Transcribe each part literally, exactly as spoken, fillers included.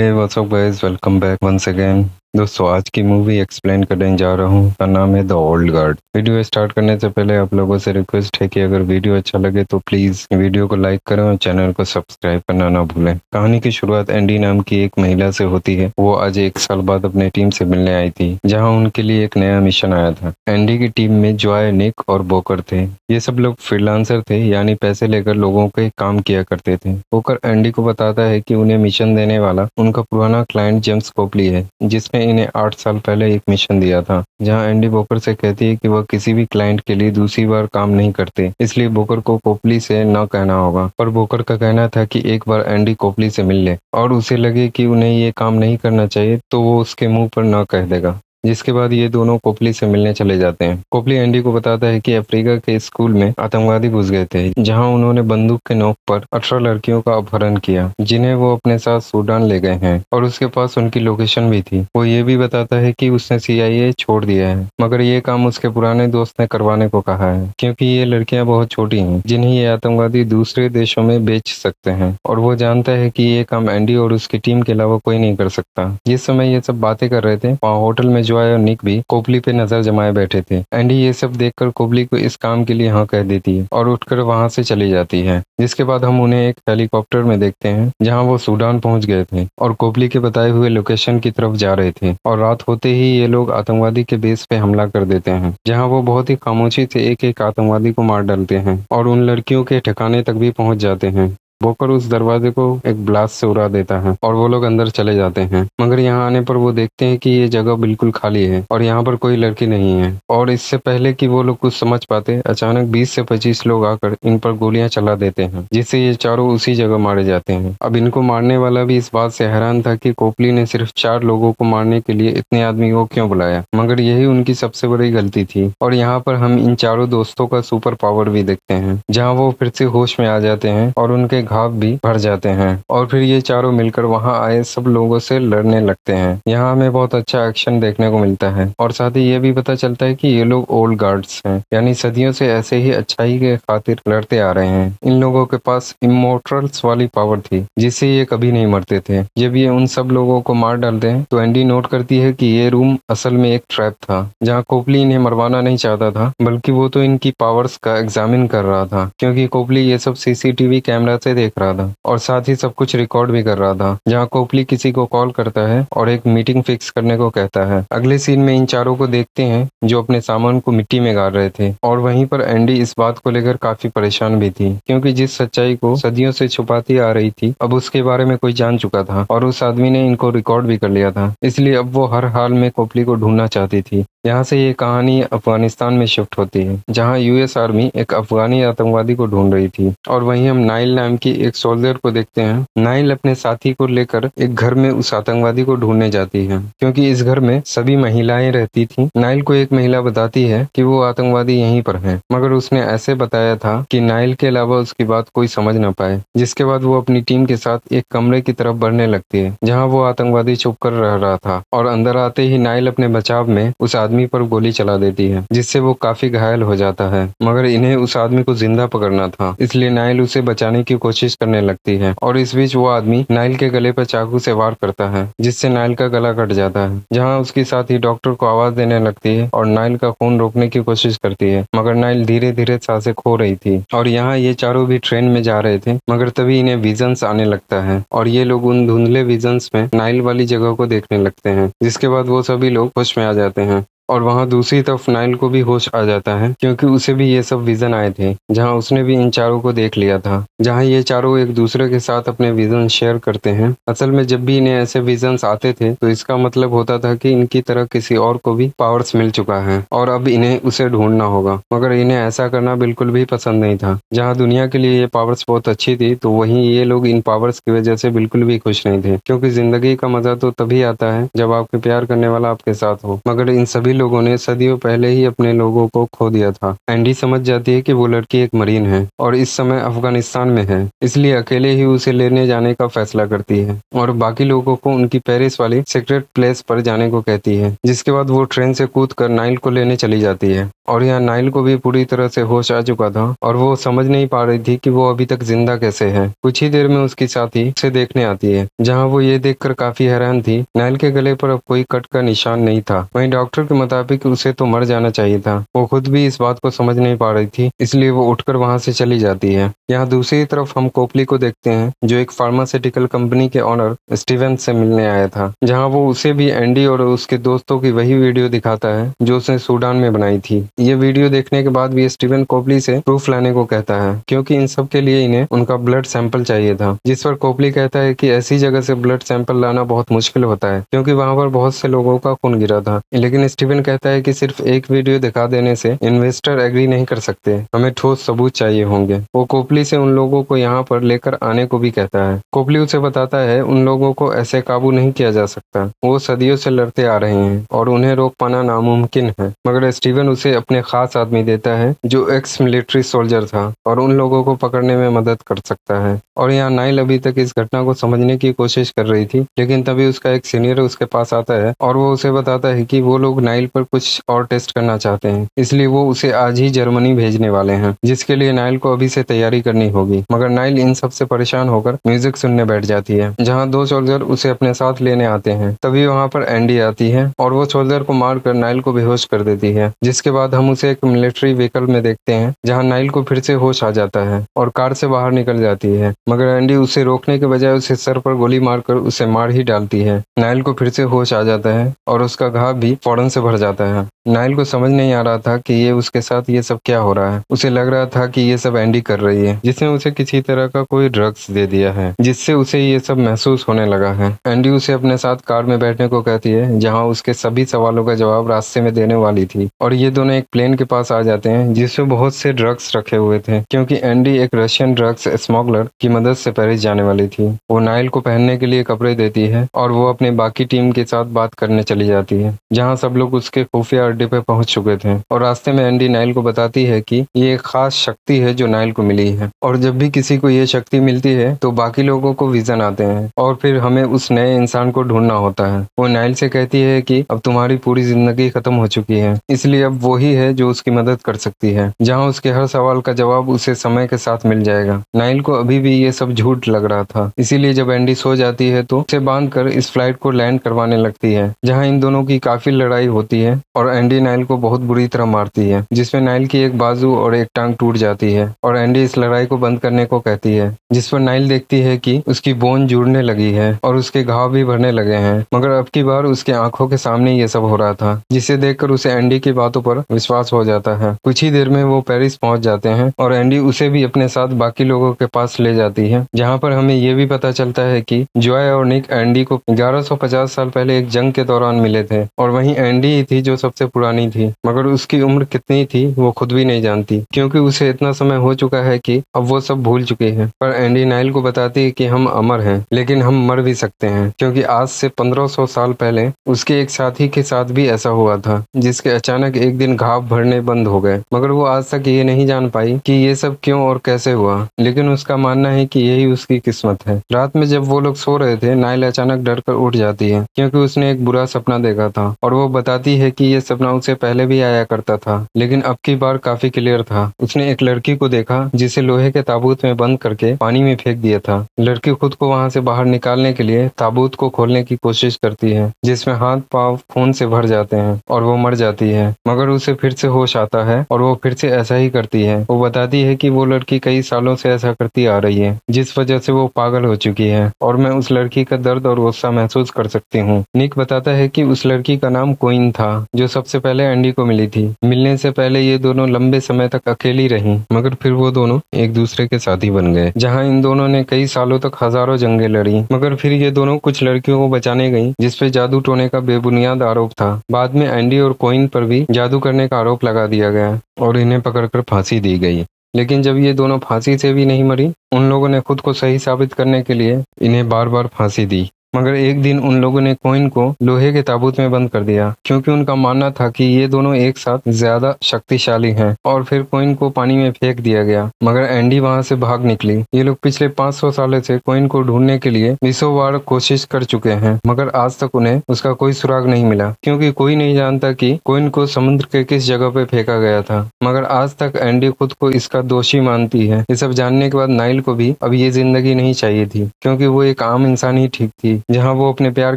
हे what's up guys, welcome back once again. दोस्तों, आज की मूवी एक्सप्लेन करने जा रहा हूँ, उसका नाम है the old guard. Video start करने से पहले आप लोगों से रिक्वेस्ट है कि अगर वीडियो अच्छा लगे तो प्लीज वीडियो को लाइक करें और चैनल को सब्सक्राइब करना ना भूलें। कहानी की शुरुआत एंडी नाम की एक महिला से होती है। वो आज एक साल बाद अपने टीम से मिलने आई थी, जहाँ उनके लिए एक नया मिशन आया था। एंडी की टीम में जॉय, निक और बोकर थे। ये सब लोग फ्रीलांसर थे, यानी पैसे लेकर लोगों के काम किया करते थे। बोकर एंडी को बताता है कि उन्हें मिशन देने वाला उनका पुराना क्लाइंट जेम्स कॉपली है, जिसने इन्हें आठ साल पहले एक मिशन दिया था। जहां एंडी बोकर से कहती है कि वह किसी भी क्लाइंट के लिए दूसरी बार काम नहीं करते, इसलिए बोकर को कोपली से न कहना होगा। पर बोकर का कहना था कि एक बार एंडी कोपली से मिल ले और उसे लगे कि उन्हें ये काम नहीं करना चाहिए तो वो उसके मुंह पर न कह देगा। जिसके बाद ये दोनों कोपली से मिलने चले जाते हैं। कोपली एंडी को बताता है कि अफ्रीका के स्कूल में आतंकवादी घुस गए थे, जहां उन्होंने बंदूक के नोक पर अठारह लड़कियों का अपहरण किया, जिन्हें वो अपने साथ सूडान ले गए हैं और उसके पास उनकी लोकेशन भी थी। वो ये भी बताता है कि उसने सी आई ए छोड़ दिया है, मगर ये काम उसके पुराने दोस्त ने करवाने को कहा है, क्योंकि ये लड़कियां बहुत छोटी हैं जिन्हें ये आतंकवादी दूसरे देशों में बेच सकते हैं। और वो जानता है कि ये काम एंडी और उसकी टीम के अलावा कोई नहीं कर सकता। जिस समय ये सब बातें कर रहे थे, वहाँ होटल में जॉय और निक भी कोपली पे नजर जमाए बैठे थे। एंडी ये सब देखकर कोपली को इस काम के लिए हाँ कह देती है और उठकर वहां से चली जाती है। जिसके बाद हम उन्हें एक हेलीकॉप्टर में देखते हैं, जहां वो सूडान पहुंच गए थे और कोपली के बताए हुए लोकेशन की तरफ जा रहे थे। और रात होते ही ये लोग आतंकवादी के बेस पे हमला कर देते हैं, जहाँ वो बहुत ही खामोशी से एक एक आतंकवादी को मार डालते हैं और उन लड़कियों के ठिकाने तक भी पहुँच जाते हैं। बोकर उस दरवाजे को एक ब्लास्ट से उड़ा देता है और वो लोग अंदर चले जाते हैं। मगर यहाँ आने पर वो देखते हैं कि ये जगह बिल्कुल खाली है और यहाँ पर कोई लड़की नहीं है। और इससे पहले कि वो लोग कुछ समझ पाते, अचानक बीस से पच्चीस लोग आकर इन पर गोलियां चला देते हैं, जिससे ये चारों उसी जगह मारे जाते हैं। अब इनको मारने वाला भी इस बात से हैरान था कि कोपली ने सिर्फ चार लोगों को मारने के लिए इतने आदमी को क्यों बुलाया, मगर यही उनकी सबसे बड़ी गलती थी। और यहाँ पर हम इन चारों दोस्तों का सुपर पावर भी देखते हैं, जहाँ वो फिर से होश में आ जाते हैं और उनके घाव भी भर जाते हैं। और फिर ये चारों मिलकर वहाँ आए सब लोगों से लड़ने लगते हैं। यहाँ हमें बहुत अच्छा एक्शन देखने को मिलता है और साथ ही ये भी पता चलता है कि ये लोग ओल्ड गार्ड्स हैं, यानी सदियों से ऐसे ही अच्छाई के खातिर लड़ते आ रहे हैं। इन लोगों के पास इमोर्टल्स वाली पावर थी, जिससे ये कभी नहीं मरते थे। जब ये उन सब लोगों को मार डालते हैं तो एंडी नोट करती है कि ये रूम असल में एक ट्रैप था, जहाँ कोपली इन्हें मरवाना नहीं चाहता था, बल्कि वो तो इनकी पावर्स का एग्जामिन कर रहा था, क्योंकि कोपली ये सब सीसीटीवी कैमरा से देख रहा था और साथ ही सब कुछ रिकॉर्ड भी कर रहा था। जहाँ कोपली किसी को कॉल करता है और एक मीटिंग फिक्स करने को कहता है। अगले सीन में इन चारों को देखते हैं जो अपने सामान को मिट्टी में गाड़ रहे थे। और वहीं पर एंडी इस बात को लेकर काफी परेशान भी थी, क्योंकि जिस सच्चाई को सदियों से छुपाती आ रही थी, अब उसके बारे में कोई जान चुका था और उस आदमी ने इनको रिकॉर्ड भी कर लिया था। इसलिए अब वो हर हाल में कोपली को ढूंढना चाहती थी। यहाँ से ये कहानी अफगानिस्तान में शिफ्ट होती है, जहाँ यूएस आर्मी एक अफगानी आतंकवादी को ढूंढ रही थी। और वहीं हम नाइल नाम की एक सोल्जर को देखते हैं। नाइल अपने साथी को लेकर एक घर में उस आतंकवादी को ढूंढने जाती है, क्योंकि इस घर में सभी महिलाएं रहती थीं। नाइल को एक महिला बताती है कि वो आतंकवादी यहीं पर है, मगर उसने ऐसे बताया था कि नाइल के अलावा उसकी बात कोई समझ ना पाए। जिसके बाद वो अपनी टीम के साथ एक कमरे की तरफ बढ़ने लगती है, जहाँ वो आतंकवादी छुप कर रह रहा था। और अंदर आते ही नाइल अपने बचाव में उस आदमी पर गोली चला देती है, जिससे वो काफी घायल हो जाता है। मगर इन्हें उस आदमी को जिंदा पकड़ना था, इसलिए नाइल उसे बचाने की कोशिश करने लगती है। और इस बीच वो आदमी नाइल के गले पर चाकू से वार करता है, जिससे नाइल का गला कट जाता है। जहां उसकी साथी डॉक्टर को आवाज देने लगती है और नाइल का खून रोकने की कोशिश करती है, मगर नाइल धीरे धीरे सांसें खो रही थी। और यहाँ ये चारों भी ट्रेन में जा रहे थे, मगर तभी इन्हें विजन्स आने लगता है और ये लोग उन धुंधले विजन्स में नाइल वाली जगह को देखने लगते हैं। जिसके बाद वो सभी लोग होश में आ जाते हैं। और वहाँ दूसरी तरफ नाइल को भी होश आ जाता है, क्योंकि उसे भी ये सब विजन आए थे, जहाँ उसने भी इन चारों को देख लिया था। जहाँ ये चारों एक दूसरे के साथ अपने विजन शेयर करते हैं। असल में जब भी इन्हें ऐसे विजन्स आते थे तो इसका मतलब होता था कि इनकी तरह किसी और को भी पावर्स मिल चुका है और अब इन्हें उसे ढूंढना होगा। मगर इन्हें ऐसा करना बिल्कुल भी पसंद नहीं था। जहाँ दुनिया के लिए ये पावर्स बहुत अच्छी थी, तो वहीं ये लोग इन पावर्स की वजह से बिल्कुल भी खुश नहीं थे, क्योंकि जिंदगी का मजा तो तभी आता है जब आपके प्यार करने वाला आपके साथ हो। मगर इन सभी सभी लोगों ने सदियों पहले ही अपने लोगों को खो दिया था। एंडी समझ जाती है कि वो लड़की एक मरीन है और इस समय अफगानिस्तान में है, इसलिए अकेले ही उसे लेने जाने का फैसला करती है और बाकी लोगों को उनकी पेरिस वाली सीक्रेट प्लेस पर जाने को कहती है। जिसके बाद वो ट्रेन से कूद कर नाइल को लेने चली जाती है और यहाँ नाइल को भी पूरी तरह से होश आ चुका था और वो समझ नहीं पा रही थी कि वो अभी तक जिंदा कैसे है। कुछ ही देर में उसकी साथी उसे देखने आती है, जहाँ वो ये देखकर काफी हैरान थी। नाइल के गले पर अब कोई कट का निशान नहीं था। वहीं डॉक्टर के मुताबिक उसे तो मर जाना चाहिए था। वो खुद भी इस बात को समझ नहीं पा रही थी, इसलिए वो उठकर वहाँ से चली जाती है। यहाँ दूसरी तरफ हम कोपली को देखते हैं, जो एक फार्मास्यूटिकल कंपनी के ऑनर स्टीवन से मिलने आया था, जहाँ वो उसे भी एंडी और उसके दोस्तों की वही वीडियो दिखाता है जो उसने सूडान में बनाई थी। ये वीडियो देखने के बाद भी स्टीवन कोपली से प्रूफ लाने को कहता है, क्योंकि इन सब के लिए इन्हें उनका ब्लड सैंपल चाहिए था। जिस पर कोपली कहता है कि ऐसी जगह से ब्लड सैंपल लाना बहुत मुश्किल होता है, क्योंकि वहाँ पर बहुत से लोगों का खून गिरा था। लेकिन स्टीवन कहता है कि सिर्फ एक वीडियो दिखा देने से इन्वेस्टर एग्री नहीं कर सकते, हमें ठोस सबूत चाहिए होंगे। वो कोपली से उन लोगों को यहाँ पर लेकर आने को भी कहता है। कोपली उसे बताता है उन लोगों को ऐसे काबू नहीं किया जा सकता, वो सदियों से लड़ते आ रहे हैं और उन्हें रोक पाना नामुमकिन है। मगर स्टीवन उसे अपने खास आदमी देता है जो एक्स मिलिट्री सोल्जर था और उन लोगों को पकड़ने में मदद कर सकता है। और यहाँ नाइल अभी तक इस घटना को समझने की कोशिश कर रही थी, लेकिन तभी उसका एक सीनियर उसके पास आता है और वो उसे बताता है कि वो लोग नाइल पर कुछ और टेस्ट करना चाहते हैं, इसलिए वो उसे आज ही जर्मनी भेजने वाले हैं, जिसके लिए नाइल को अभी से तैयारी करनी होगी। मगर नाइल इन सब से परेशान होकर म्यूजिक सुनने बैठ जाती है, जहाँ दो सोल्जर उसे अपने साथ लेने आते हैं। तभी वहाँ पर एंडी आती है और वो सोल्जर को मारकर नाइल को बेहोश कर देती है। जिसके बाद हम उसे एक मिलिट्री व्हीकल में देखते हैं, जहाँ नाइल को फिर से होश आ जाता है और कार से बाहर निकल जाती है। मगर एंडी उसे रोकने के बजाय उसे सर पर गोली मारकर उसे मार ही डालती है। नाइल को फिर से होश आ जाता है और उसका घाव भी फौरन से भर जाता है। नाइल को समझ नहीं आ रहा था कि ये उसके साथ ये सब क्या हो रहा है। उसे लग रहा था कि ये सब एंडी कर रही है, जिसने उसे किसी तरह का कोई ड्रग्स दे दिया है, जिससे उसे ये सब महसूस होने लगा है। एंडी उसे अपने साथ कार में बैठने को कहती है, जहाँ उसके सभी सवालों का जवाब रास्ते में देने वाली थी। और ये दोनों एक प्लेन के पास आ जाते हैं जिसमें बहुत से ड्रग्स रखे हुए थे, क्योंकि एंडी एक रशियन ड्रग्स स्मगलर की मदद से पेरिस जाने वाली थी। वो नाइल को पहनने के लिए कपड़े देती है और वो अपने बाकी टीम के साथ बात करने चली जाती है, जहाँ सब लोग उसके खुफिया अड्डे पे पहुंच चुके थे। और रास्ते में एंडी नाइल को बताती है कि ये एक खास शक्ति है जो नाइल को मिली है, और जब भी किसी को ये शक्ति मिलती है तो बाकी लोगों को विजन आते हैं और फिर हमें उस नए इंसान को ढूंढना होता है। वो नाइल से कहती है कि अब तुम्हारी पूरी जिंदगी खत्म हो चुकी है, इसलिए अब वो ही है जो उसकी मदद कर सकती है, जहाँ उसके हर सवाल का जवाब उसे समय के साथ मिल जाएगा। नाइल को अभी भी ये सब झूठ लग रहा था, इसीलिए जब एंडी सो जाती है तो उसे बांध कर इस फ्लाइट को लैंड करवाने लगती है, जहाँ इन दोनों की काफी लड़ाई होती है और एंडी नाइल को बहुत बुरी तरह मारती है, जिसमें नाइल की एक बाजू और एक टांग टूट जाती है। और एंडी इस लड़ाई को बंद करने को कहती है, जिस पर नाइल देखती है कि उसकी बोन जुड़ने लगी है और उसके घाव भी भरने लगे हैं। मगर अब की बार उसके आंखों के सामने ये सब हो रहा था, जिसे देखकर उसे एंडी की बातों पर विश्वास हो जाता है। कुछ ही देर में वो पेरिस पहुंच जाते हैं और एंडी उसे भी अपने साथ बाकी लोगों के पास ले जाती है, जहाँ पर हमें ये भी पता चलता है कि जॉय और निक एंडी को ग्यारह सौ पचास साल पहले एक जंग के दौरान मिले थे और वहीं एंडी ही थी जो सबसे पुरानी थी। मगर उसकी उम्र कितनी थी वो खुद भी नहीं जानती, क्योंकि उसे इतना समय हो चुका है कि अब वो सब भूल चुकी है। पर एंडी नाइल को बताती है कि हम अमर हैं, लेकिन हम मर भी सकते हैं, क्योंकि आज से पंद्रह सौ साल पहले उसके एक साथी के साथ भी ऐसा हुआ था, जिसके अचानक एक दिन घाव भरने बंद हो गए। मगर वो आज तक ये नहीं जान पाई कि ये सब क्यों और कैसे हुआ, लेकिन उसका मानना है कि यही उसकी किस्मत है। रात में जब वो लोग सो रहे थे, नाइल अचानक डर कर उठ जाती है, क्योंकि उसने एक बुरा सपना देखा था और वो बताती है कि ये सपना उसे पहले भी आया करता था, लेकिन अब की बार काफी क्लियर था। उसने एक लड़की को देखा जिसे लोहे के ताबूत में बंद करके पानी में फेंक दिया था। लड़की खुद को वहां से बाहर निकालने के लिए ताबूत को खोलने की कोशिश करती है, जिसमें हाथ पांव खून से भर जाते हैं और वो मर जाती है। मगर उसे फिर से होश आता है और वो फिर से ऐसा ही करती है। वो बताती है कि वो लड़की कई सालों से ऐसा करती आ रही है, जिस वजह से वो पागल हो चुकी है और मैं उस लड़की का दर्द और गुस्सा महसूस कर सकती हूँ। निक बताता है कि उस लड़की का नाम कोइन था जो सबसे पहले एंडी को मिली थी। मिलने से पहले ये दोनों लंबे समय तक अकेली रहीं, मगर फिर वो दोनों एक दूसरे के साथी बन गए, जहाँ इन दोनों ने कई सालों तक हजारों जंगे लड़ी। मगर फिर ये दोनों कुछ लड़कियों को बचाने गई, जिसपे जादू टोने का बेबुनियाद आरोप था। बाद में एंडी और कोइन पर भी जादू करने का आरोप लगा दिया गया और इन्हें पकड़कर फांसी दी गई। लेकिन जब ये दोनों फांसी से भी नहीं मरी, उन लोगों ने खुद को सही साबित करने के लिए इन्हें बार बार फांसी दी। मगर एक दिन उन लोगों ने कोइन को लोहे के ताबूत में बंद कर दिया क्योंकि उनका मानना था कि ये दोनों एक साथ ज्यादा शक्तिशाली हैं। और फिर कोइन को पानी में फेंक दिया गया, मगर एंडी वहां से भाग निकली। ये लोग पिछले पाँच सौ सालों से कोइन को ढूंढने के लिए बीसों बार कोशिश कर चुके हैं, मगर आज तक उन्हें उसका कोई सुराग नहीं मिला क्योंकि कोई नहीं जानता कि कोइन को समुद्र के किस जगह पे फेंका गया था। मगर आज तक एंडी खुद को इसका दोषी मानती है। ये सब जानने के बाद नाइल को भी अब ये जिंदगी नहीं चाहिए थी क्योंकि वो एक आम इंसान ही ठीक थी जहाँ वो अपने प्यार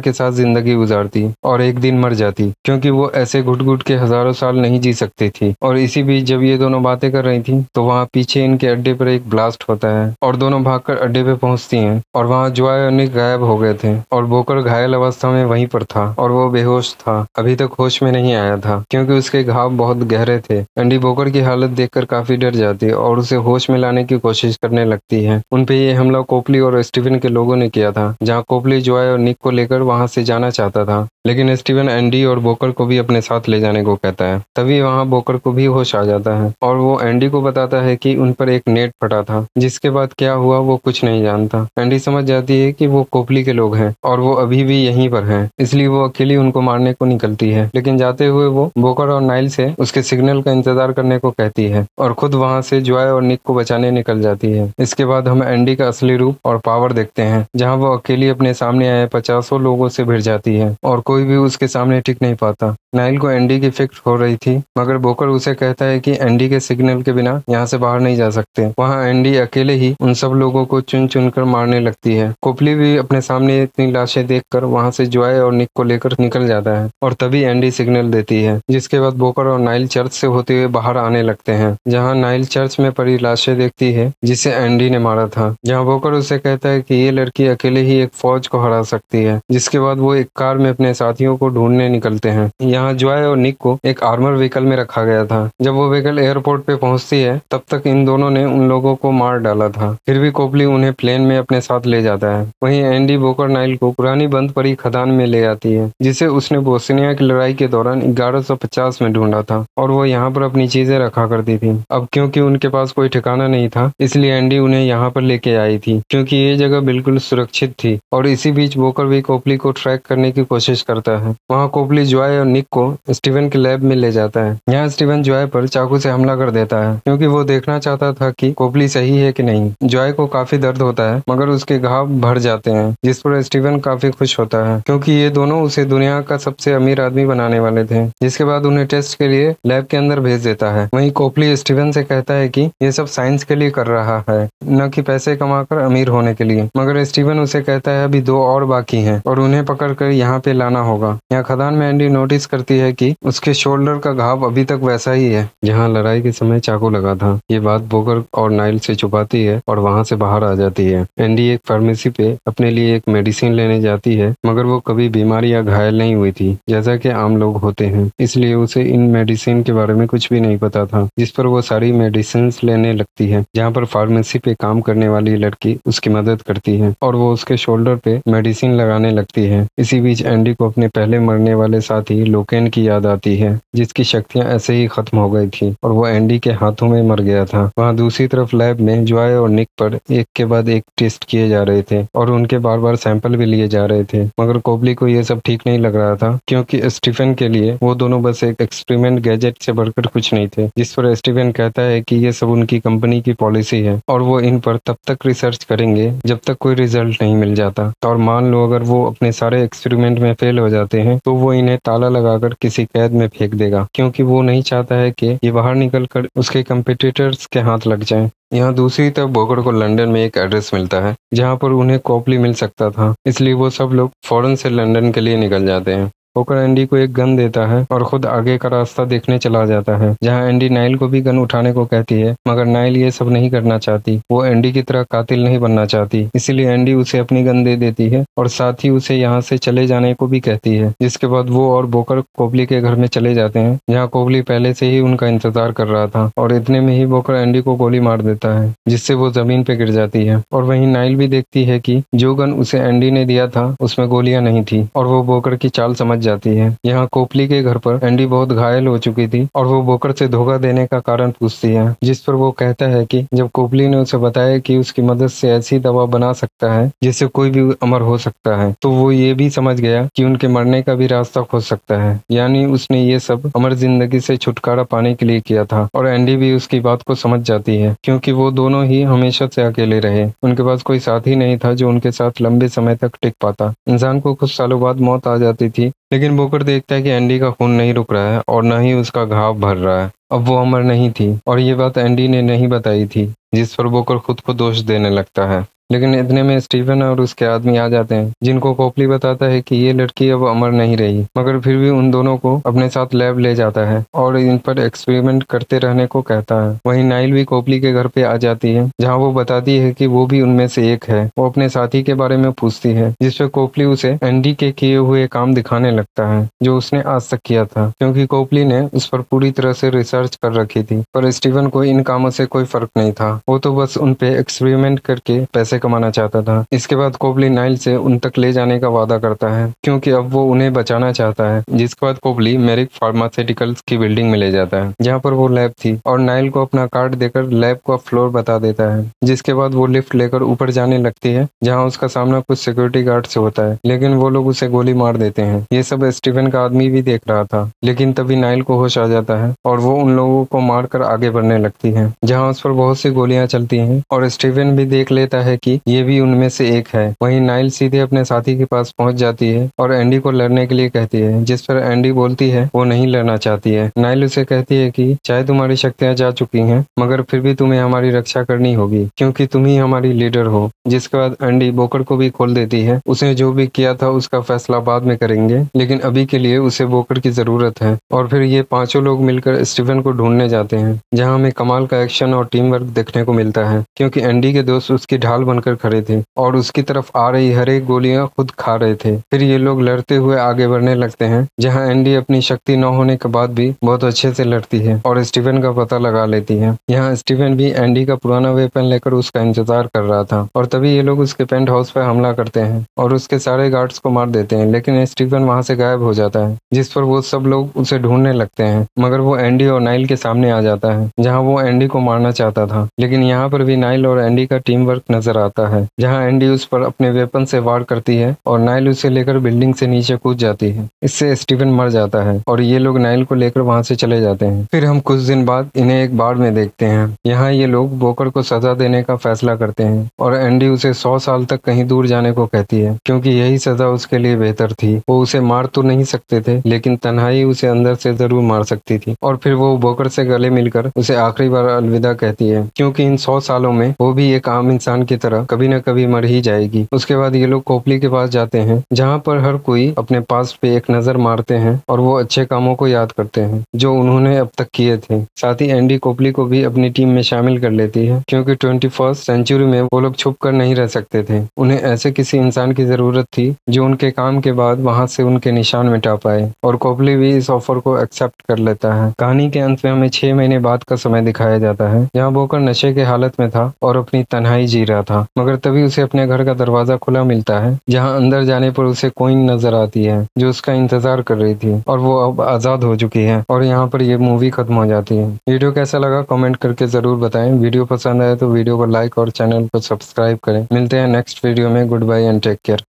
के साथ जिंदगी गुजारती और एक दिन मर जाती, क्योंकि वो ऐसे घुट घुट के हजारों साल नहीं जी सकती थी। और इसी बीच जब ये दोनों बातें कर रही थी तो वहाँ पीछे इनके अड्डे पर एक ब्लास्ट होता है और दोनों भागकर अड्डे पे पहुंचती हैं और वहाँ जोआय और निक गायब हो गए थे और बोकर घायल अवस्था में वहीं पर था और वो बेहोश था, अभी तक होश में नहीं आया था क्योंकि उसके घाव बहुत गहरे थे। एंडी बोकर की हालत देखकर काफी डर जाती है और उसे होश में लाने की कोशिश करने लगती है। उनपे ये हमला कोपली और स्टीवन के लोगों ने किया था, जहाँ कोपली जोआय और निक को लेकर वहाँ से जाना चाहता था, लेकिन स्टीवन एंडी और बोकर को भी अपने साथ ले जाने को कहता है। तभी वहाँ बोकर को भी होश आ जाता है और वो एंडी को बताता है कि उन पर एक नेट फटा था, जिसके बाद क्या हुआ वो कुछ नहीं जानता। एंडी समझ जाती है कि वो कोपली के लोग हैं और वो अभी भी यहीं पर हैं, इसलिए वो अकेली उनको मारने को निकलती है। लेकिन जाते हुए वो बोकर और नाइल से उसके सिग्नल का इंतजार करने को कहती है और खुद वहाँ से जोआय और निक को बचाने निकल जाती है। इसके बाद हम एंडी का असली रूप और पावर देखते हैं, जहाँ वो अकेली अपने सामने आए पचासों लोगों से भिड़ जाती है और कोई भी उसके सामने टिक नहीं पाता। नाइल को एंडी की फिक्र हो रही थी, मगर बोकर उसे कहता है कि एंडी के सिग्नल के बिना यहाँ से बाहर नहीं जा सकते। वहाँ एंडी अकेले ही उन सब लोगों को चुन चुन कर मारने लगती है। कोपली भी अपने सामने इतनी लाशें देखकर वहाँ से जोआय और निक को लेकर निकल जाता है और तभी एंडी सिग्नल देती है, जिसके बाद बोकर और नाइल चर्च से होते हुए बाहर आने लगते हैं, जहाँ नाइल चर्च में पड़ी लाशें देखती है जिसे एंडी ने मारा था। जहाँ बोकर उसे कहता है कि ये लड़की अकेले ही एक फौज को हरा सकती है। जिसके बाद वो एक कार में अपने साथियों को ढूंढने निकलते हैं। यहाँ जोआय और निक को एक आर्मर व्हीकल में रखा गया था। जब वो व्हीकल एयरपोर्ट पे पहुंचती है तब तक इन दोनों ने उन लोगों को मार डाला था। फिर भी कोपली उन्हें प्लेन में अपने साथ ले जाता है। वहीं एंडी बोकर नाइल को पुरानी बंद पड़ी खदान में ले आती है, जिसे उसने बोस्निया की लड़ाई के दौरान ग्यारह सौ पचास में ढूंढा था और वो यहाँ पर अपनी चीजें रखा करती थी। अब क्योंकि उनके पास कोई ठिकाना नहीं था इसलिए एंडी उन्हें यहाँ पर लेके आई थी, क्योंकि ये जगह बिल्कुल सुरक्षित थी। और इसी बीच बोकर भी कोपली को ट्रैक करने की कोशिश करता है। वहाँ कोपली जोआय और निक को स्टीवन के लैब में ले जाता है। यहाँ स्टीवन जोआय पर चाकू से हमला कर देता है क्योंकि वो देखना चाहता था कि कोपली सही है कि नहीं। जोआय को काफी दर्द होता है मगर उसके घाव भर जाते हैं, जिस पर स्टीवन काफी खुश होता है क्योंकि ये दोनों उसे दुनिया का सबसे अमीर आदमी बनाने वाले थे। जिसके बाद उन्हें टेस्ट के लिए लैब के अंदर भेज देता है। वहीं कोपली स्टीवन से कहता है कि ये सब साइंस के लिए कर रहा है, न कि पैसे कमाकर अमीर होने के लिए। मगर स्टीवन उसे कहता है अभी दो और बाकी है और उन्हें पकड़ कर यहाँ पे लाना होगा। यहाँ खदान में एंडी नोटिस करती है कि उसके शोल्डर का घाव अभी तक वैसा ही है जहाँ लड़ाई के समय चाकू लगा था। ये बात बोकर और नाइल से छुपाती है और वहाँ से बाहर आ जाती है। एंडी एक फार्मेसी पे अपने लिए एक मेडिसिन लेने जाती है, मगर वो कभी बीमारी या घायल नहीं हुई थी जैसा कि आम लोग होते हैं, इसलिए उसे इन मेडिसिन के बारे में कुछ भी नहीं पता था। जिस पर वो सारी मेडिसिन लेने लगती है, जहाँ पर फार्मेसी पे काम करने वाली लड़की उसकी मदद करती है और वो उसके शोल्डर पे मेडिसिन लगाने लगती है। इसी बीच एंडी को अपने पहले मरने वाले साथी लोकेन की याद आती है, जिसकी शक्तियां ऐसे ही खत्म हो गई थी और वो एंडी के हाथों में मर गया था। वहाँ दूसरी तरफ लैब में जोआय और निक पर एक के बाद एक टेस्ट किए जा रहे थे और उनके बार बार सैंपल भी लिए जा रहे थे, मगर कोपली को यह सब ठीक नहीं लग रहा था क्योंकि स्टीफन के लिए वो दोनों बस एक एक्सपेरिमेंट गैजेट से बढ़कर कुछ नहीं थे। जिस पर स्टीफन कहता है कि ये सब उनकी कंपनी की पॉलिसी है और वो इन पर तब तक रिसर्च करेंगे जब तक कोई रिजल्ट नहीं मिल जाता, और मान लो अगर वो अपने सारे एक्सपेरिमेंट में फेल हो जाते हैं तो वो इन्हें ताला लगाकर किसी कैद में फेंक देगा, क्योंकि वो नहीं चाहता है कि ये बाहर निकलकर उसके कंपटीटर्स के हाथ लग जाएं। यहाँ दूसरी तरफ बोकर को लंदन में एक एड्रेस मिलता है जहाँ पर उन्हें कोपली मिल सकता था, इसलिए वो सब लोग फौरन से लंदन के लिए निकल जाते हैं। बोकर एंडी को एक गन देता है और खुद आगे का रास्ता देखने चला जाता है, जहां एंडी नाइल को भी गन उठाने को कहती है, मगर नाइल ये सब नहीं करना चाहती। वो एंडी की तरह कातिल नहीं बनना चाहती, इसीलिए एंडी उसे अपनी गन दे देती है और साथ ही उसे यहां से चले जाने को भी कहती है। जिसके बाद वो और बोकर कोपली के घर में चले जाते हैं, जहाँ कोपली पहले से ही उनका इंतजार कर रहा था और इतने में ही बोकर एंडी को गोली मार देता है, जिससे वो जमीन पे गिर जाती है। और वहीं नाइल भी देखती है कि जो गन उसे एंडी ने दिया था उसमें गोलियां नहीं थी और वो बोकर की चाल समझ जाती है। यहाँ कोपली के घर पर एंडी बहुत घायल हो चुकी थी और वो बोकर से धोखा देने का कारण पूछती है, जिस पर वो कहता है कि जब कोपली ने उसे बताया कि उसकी मदद से ऐसी दवा बना सकता है जिससे कोई भी अमर हो सकता है, तो वो ये भी समझ गया कि उनके मरने का भी रास्ता खोज सकता है। यानी उसने ये सब अमर जिंदगी से छुटकारा पाने के लिए किया था और एंडी भी उसकी बात को समझ जाती है, क्योंकि वो दोनों ही हमेशा से अकेले रहे। उनके पास कोई साथी नहीं था जो उनके साथ लंबे समय तक टिक पाता। इंसान को कुछ सालों बाद मौत आ जाती थी, लेकिन बोकर देखता है कि एंडी का खून नहीं रुक रहा है और न ही उसका घाव भर रहा है। अब वो अमर नहीं थी और ये बात एंडी ने नहीं बताई थी, जिस पर बोकर खुद को दोष देने लगता है। लेकिन इतने में स्टीवन और उसके आदमी आ जाते हैं, जिनको कोपली बताता है कि ये लड़की अब अमर नहीं रही, मगर फिर भी उन दोनों को अपने साथ लैब ले जाता है और इन पर एक्सपेरिमेंट करते रहने को कहता है। वहीं नाइल भी कोपली के घर पे आ जाती है, जहां वो बताती है कि वो भी उनमें से एक है। वो अपने साथी के बारे में पूछती है, जिसपे कोपली उसे एंडी के किए हुए काम दिखाने लगता है जो उसने आज तक किया था, क्योंकि कोपली ने उस पर पूरी तरह से रिसर्च कर रखी थी। पर स्टीवन को इन कामों से कोई फर्क नहीं था, वो तो बस उनपे एक्सपेरिमेंट करके पैसे कमाना चाहता था। इसके बाद कोपली नाइल से उन तक ले जाने का वादा करता है, क्योंकि अब वो उन्हें बचाना चाहता है। जिसके बाद कोपली मेरिक फार्मास्यूटिकल्स की बिल्डिंग में ले जाता है, जहाँ पर वो लैब थी, और नाइल को अपना कार्ड देकर लैब का फ्लोर बता देता है। जिसके बाद वो लिफ्ट लेकर ऊपर जाने लगती है, जहाँ उसका सामना कुछ सिक्योरिटी गार्ड से होता है, लेकिन वो लोग उसे गोली मार देते हैं। ये सब स्टीवन का आदमी भी देख रहा था, लेकिन तभी नाइल को होश आ जाता है और वो उन लोगों को मार कर आगे बढ़ने लगती है, जहाँ उस पर बहुत सी गोलियां चलती है और स्टीवन भी देख लेता है कि ये भी उनमें से एक है। वहीं नाइल सीधे अपने साथी के पास पहुंच जाती है और एंडी को लड़ने के लिए कहती है, जिस पर एंडी बोलती है वो नहीं लड़ना चाहती है। नाइल उसे कहती है कि चाहे तुम्हारी शक्तियां जा चुकी हैं, मगर फिर भी तुम्हें हमारी रक्षा करनी होगी, क्योंकि तुम ही हमारी लीडर हो। जिसके बाद एंडी बोकर को भी खोल देती है। उसने जो भी किया था उसका फैसला बाद में करेंगे, लेकिन अभी के लिए उसे बोकर की जरूरत है। और फिर ये पांचों लोग मिलकर स्टीवन को ढूंढने जाते हैं, जहाँ हमें कमाल का एक्शन और टीम वर्क देखने को मिलता है, क्योंकि एंडी के दोस्त उसकी ढाल बनकर खड़े थे और उसकी तरफ आ रही हर एक गोलियां खुद खा रहे थे। फिर ये लोग लड़ते हुए आगे बढ़ने लगते हैं, जहां एंडी अपनी शक्ति न होने के बाद भी बहुत अच्छे से लड़ती है और स्टीवन का पता लगा लेती है। यहाँ स्टीवन भी एंडी का पुराना वेपन लेकर उसका इंतजार कर रहा था, और तभी ये लोग उसके पेंट हाउस पर हमला करते हैं और उसके सारे गार्ड्स को मार देते हैं, लेकिन स्टीवन वहां से गायब हो जाता है, जिस पर वो सब लोग उसे ढूंढने लगते हैं, मगर वो एंडी और नाइल के सामने आ जाता है, जहाँ वो एंडी को मारना चाहता था। लेकिन यहाँ पर भी नाइल और एंडी का टीम वर्क नजर आता है, जहां एंडी उस पर अपने वेपन से वार करती है और नाइल उसे लेकर बिल्डिंग से नीचे कूद जाती है। इससे स्टीवन मर जाता है और ये लोग नाइल को लेकर वहां से चले जाते हैं। फिर हम कुछ दिन बाद इन्हें एक बार में देखते हैं। यहाँ ये लोग बोकर को सजा देने का फैसला करते हैं और एंडी उसे सौ साल तक कहीं दूर जाने को कहती है, क्योंकि यही सजा उसके लिए बेहतर थी। वो उसे मार तो नहीं सकते थे, लेकिन तन्हाई उसे अंदर से जरूर मार सकती थी। और फिर वो बोकर से गले मिलकर उसे आखिरी बार अलविदा कहती है, क्योंकि इन सौ सालों में वो भी एक आम इंसान की तरह कभी न कभी मर ही जाएगी। उसके बाद ये लोग कोपली के पास जाते हैं, जहाँ पर हर कोई अपने पास पे एक नजर मारते हैं और वो अच्छे कामों को याद करते हैं जो उन्होंने अब तक किए थे। साथ ही एंडी कोपली को भी अपनी टीम में शामिल कर लेती है, क्योंकि ट्वेंटी फर्स्ट सेंचुरी में वो लोग छुप कर नहीं रह सकते थे। उन्हें ऐसे किसी इंसान की जरूरत थी जो उनके काम के बाद वहां से उनके निशान मिटा पाए, और कोपली भी इस ऑफर को एक्सेप्ट कर लेता है। कहानी के अंत में हमें छह महीने बाद का समय दिखाया जाता है, जहाँ बोकर नशे की हालत में था और अपनी तन्हाई जी रहा था, मगर तभी उसे अपने घर का दरवाजा खुला मिलता है, जहां अंदर जाने पर उसे कोइन नजर आती है जो उसका इंतजार कर रही थी और वो अब आजाद हो चुकी है। और यहाँ पर ये मूवी खत्म हो जाती है। वीडियो कैसा लगा कमेंट करके जरूर बताएं। वीडियो पसंद आए तो वीडियो को लाइक और चैनल को सब्सक्राइब करें। मिलते हैं नेक्स्ट वीडियो में। Goodbye and take care.